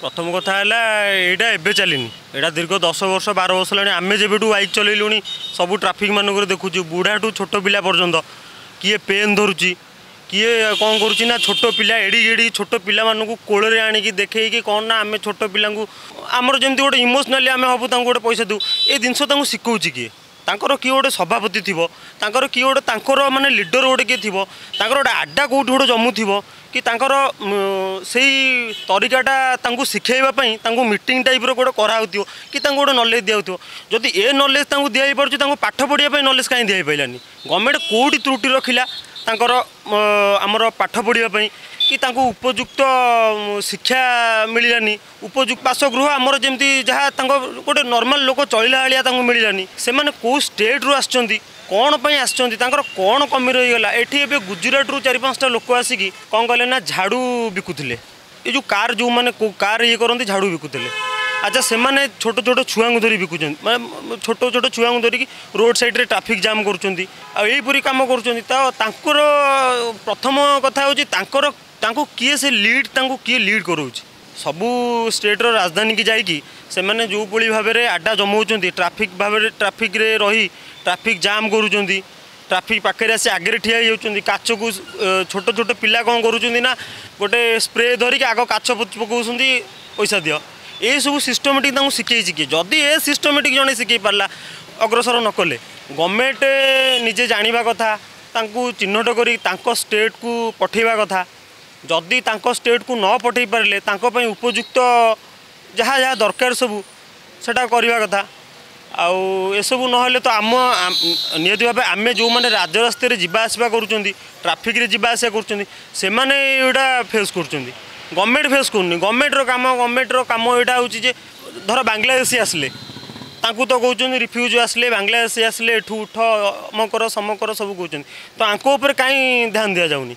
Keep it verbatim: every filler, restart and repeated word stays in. प्रथम कथा यहाँ एवं चलनी यहाँ दीर्घ दस वर्ष बार वर्ष है आम जबू बाइक चलूँ सब ट्राफिक मानक देखु बुढ़ा ठूँ छोट पिला पर्यंत किए पेन धरुची किए कौन करा छोट पिला एड़ी एड़ी छोट पिला कोल आणिकी देखिए कौन ना आम छोट पिला आमर जमी गोटे इमोशनाली आम हबू गोटे पैसा दू ये जिनस शिखौच किए किए गोटे सभापति थी किए गोटे मानने लिडर गोटे किए थी गोटे आड्डा कौटी गोटे जमु थी कि से तरीकाटा शिखेवाई मीटिंग टाइप्र गोटे कराऊ कि गोटे नॉलेज दिया जदि ए नॉलेज दिया पार्टी पाठ पढ़ाई नॉलेज कहीं दिया पारानी गवर्नमेंट कौटी त्रुटि रखिला आमर पाठ पढ़ाई कि उपयुक्त शिक्षा मिललानी उपयुक्त बासगृह आमर जमी जहाँ गोटे नॉर्मल लोक चलला भाया मिललानी से कौ स्टेट रू आ कौन पर आसचंदी कौन कमी रही गला एठी ए गुजरात रू चार पांचटा लोक आसिकी कौन कले ना झाड़ू बिकुले ये जो कार जो मैंने कार ये करती झाड़ू बिकुले अच्छा से मैंने छोट छोट छुआ धरी बिकुं मैं छोट छोट छुआ धरिकी रोड साइड रे ट्राफिक जाम करपरी कम कर प्रथम कथा हूँ किए से लीड किए लीड कर सबू स्टेट्र राजधानी की जाकि से मैंने जो भली भाव में आड्डा जमाऊँ ट्राफिक भाव ट्राफिक रे रही ट्राफिक जाम करुँच ट्राफिक पाखे आसी आगे ठिया काच को छोट छोट पिला कौन करा गोटे स्प्रे धरिक आग काच पकाउं पैसा दियो ये सब सिस्टमेटिक शिखे किए जदि ये सिस्टमेटिक जड़े शिखे पारा अग्रसर न कले गवर्नमेंट निजे जाना कथा चिन्हट कर स्टेट को पठेवा कथा जदि स्टेट को न पठे पारे उपयुक्त जहाँ जहाँ दरकार सबू से कथा आसबू ना तो आम निहत भाव आम जो मैंने राजरास्त जावासवा कर ट्राफिक जावासा करा फेस कर गवर्नमेंट फेस कर गवर्नमेंटर कम गवर्नमेंटर कम यहाँ हूँ धर बांग्लादेशी आसले तो कौन रिफ्यूज आसले बांग्लादेशी आसले ठू उठ अमकर समकर सब कौन तो आंक उपर कहीं ध्यान दि जाऊनी।